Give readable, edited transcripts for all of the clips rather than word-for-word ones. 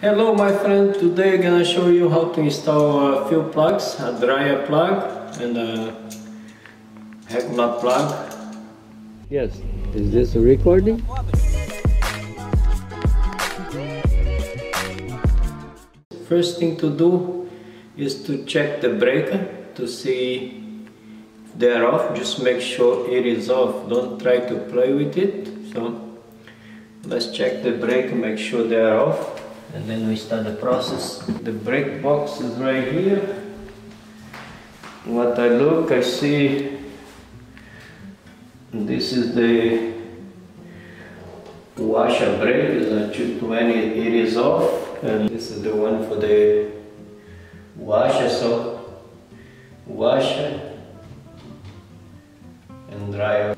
Hello my friend, today I'm gonna show you how to install a few plugs, a dryer plug and a heck nut plug. Yes, is this a recording? First thing to do is to check the breaker to see if they are off. Just make sure it is off, don't try to play with it. So let's check the breaker, make sure they are off. And then we start the process. The brake box is right here. What I look, I see this is the washer brake, is a 220, it is off, and this is the one for the washer. So washer and dryer.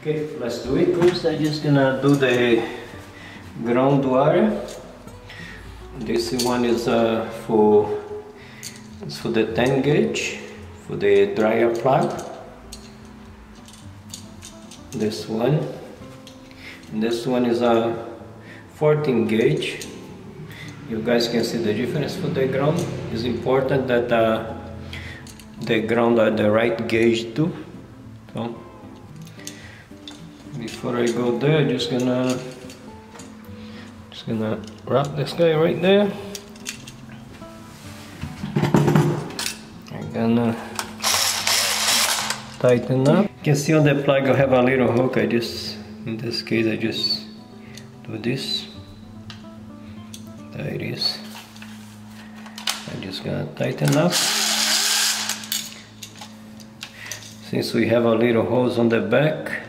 Okay, let's do it. First I'm just gonna do the ground wire. This one is for the 10 gauge, for the dryer plug. This one. And this one is a 14 gauge. You guys can see the difference for the ground. It's important that the ground are the right gauge too. So before I go there, I'm just gonna wrap this guy right there. I'm gonna tighten up. You can see on the plug I have a little hook. I just, in this case, I just do this. There it is. I'm just gonna tighten up. Since we have a little hose on the back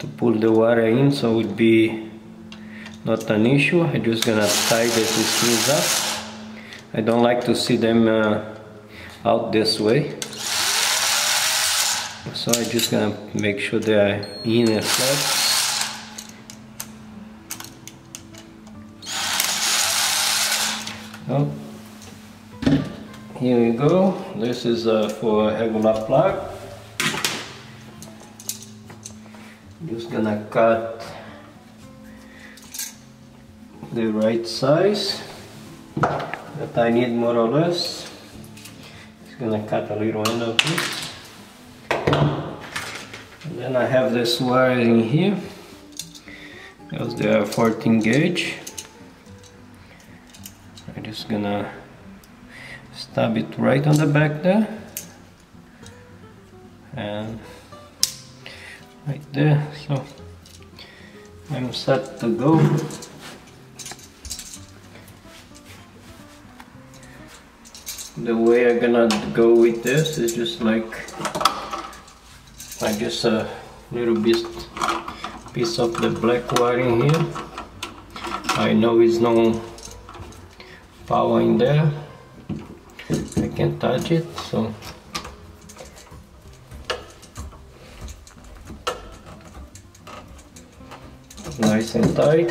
to pull the wire in, so it would be not an issue. I'm just gonna tie these screws up. I don't like to see them out this way. So I'm just gonna make sure they are in and flat. Oh. Here we go. This is for a regular plug. I'm just gonna cut the right size that I need, more or less. Just gonna cut a little end of this. And then I have this wire in here. That's the 14 gauge. I'm just gonna stab it right on the back there. And right there. So I'm set to go. The way I'm gonna go with this is just like I just a little piece of the black wire in here. I know it's no power in there. I can't touch it, so nice and tight.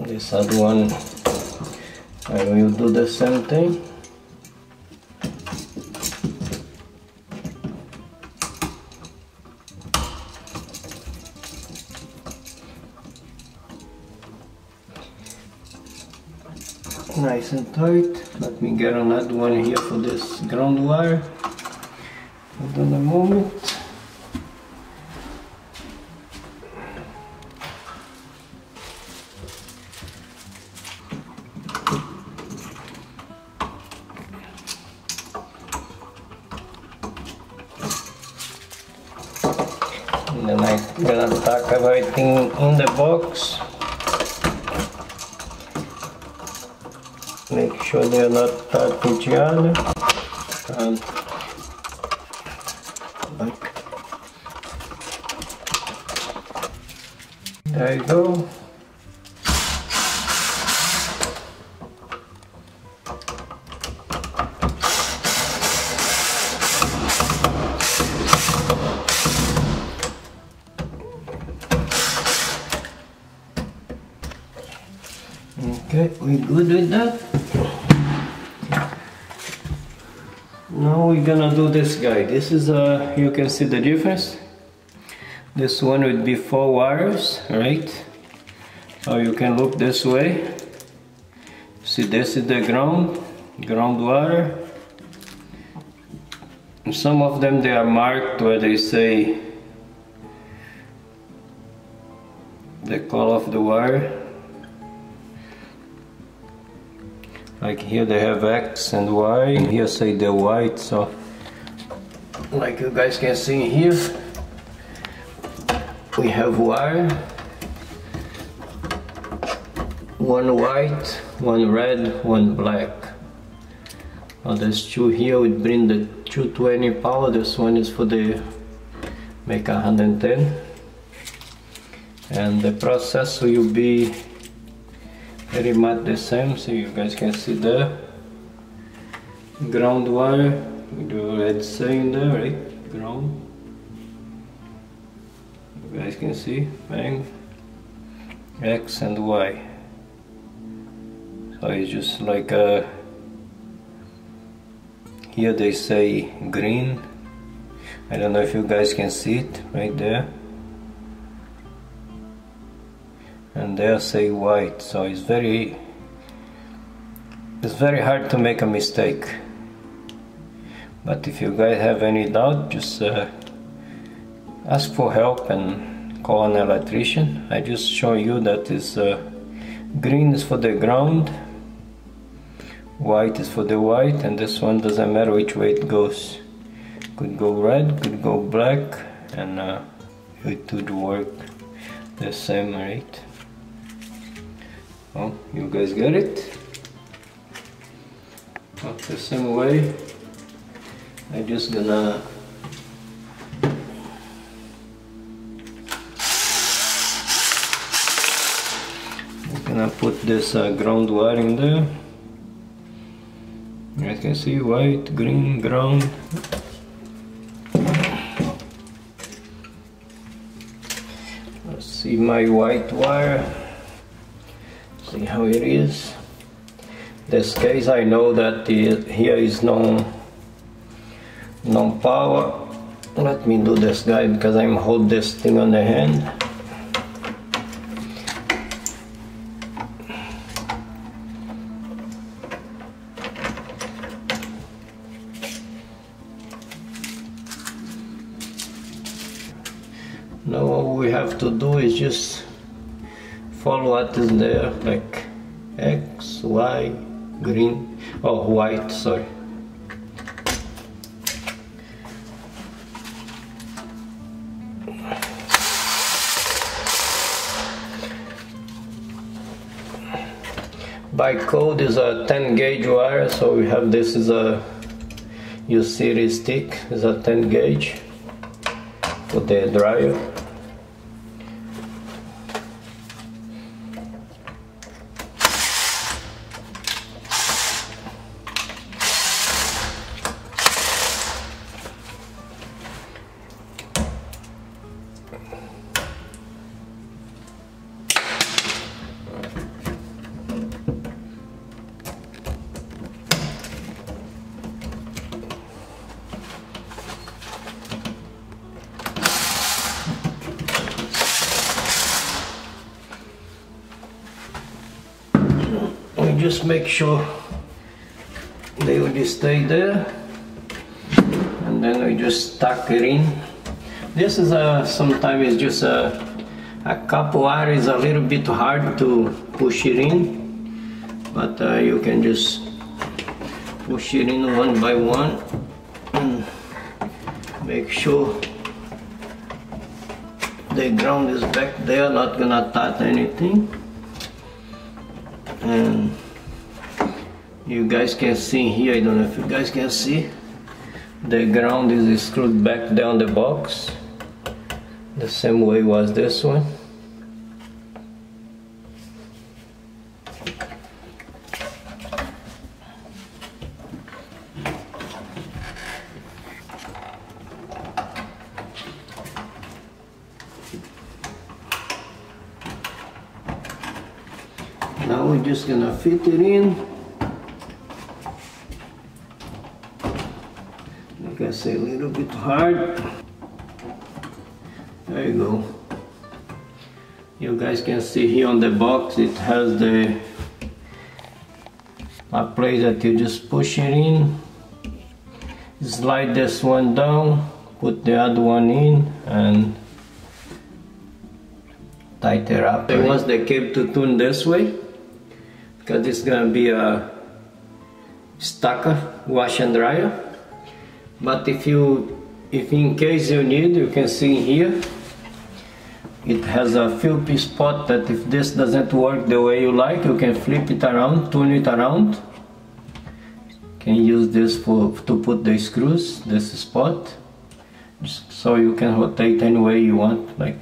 This other one, I will do the same thing. Nice and tight. Let me get another one here for this ground wire. Hold on a moment. And then I'm gonna tuck everything in the box. Make sure they are not touching each other. And back. There you go. Okay, we're good with that. Now we're gonna do this guy. This is a, you can see the difference. This one would be 4 wires, right? So you can look this way. See, this is the groundwater. And some of them, they are marked where they say the color of the water. Like here they have X and Y, and here say the white, so like you guys can see here, we have wire, one white, one red, one black. Now there's two here, we bring the 220 power, this one is for the make 110. And the process will be very much the same, so you guys can see the ground wire. We already saying there, right? Ground. You guys can see, bang, X and Y. So it's just like a. Here they say green. I don't know if you guys can see it right there. And there say white, so it's very hard to make a mistake. But if you guys have any doubt, just ask for help and call an electrician. I just show you that is green is for the ground, white is for the white, and this one doesn't matter which way it goes. Could go red, could go black, and it would work the same, right? Oh, you guys get it? Not the same way. I'm just gonna put this ground wire in there. You guys can see white, green, ground. Let's see my white wire. See how it is. This case I know that here is no power. Let me do this guy because I'm hold this thing on the hand. Now all we have to do is just follow what is there, like X, Y, green, oh white, sorry. By code is a 10 gauge wire, so we have this is a U-series stick, is a 10 gauge for the dryer. Just make sure they will just stay there, and then we just tuck it in. This is sometimes it's just a couple wire is a little bit hard to push it in, but you can just push it in one by one and make sure the ground is back there, not gonna touch anything. And you guys can see here, I don't know if you guys can see, the ground is screwed back down the box, the same way was this one. Now we're just gonna fit it in. Like I say, a little bit hard. There you go. You guys can see here on the box it has the a place that you just push it in, slide this one down, put the other one in and tighten it up. I want the cape to turn this way because it's gonna be a stacker wash and dryer, but if in case you need, you can see here it has a few spots that if this doesn't work the way you like, you can flip it around, turn it around. You can use this to put the screws, this spot, so you can rotate any way you want. Like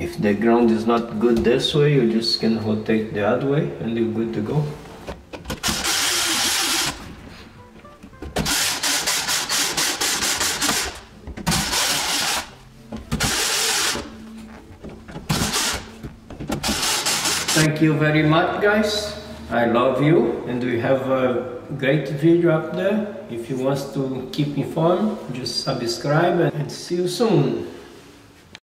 if the ground is not good this way, you just can rotate the other way and you're good to go. Thank you very much, guys. I love you, and we have a great video up there. If you want to keep informed, just subscribe and see you soon.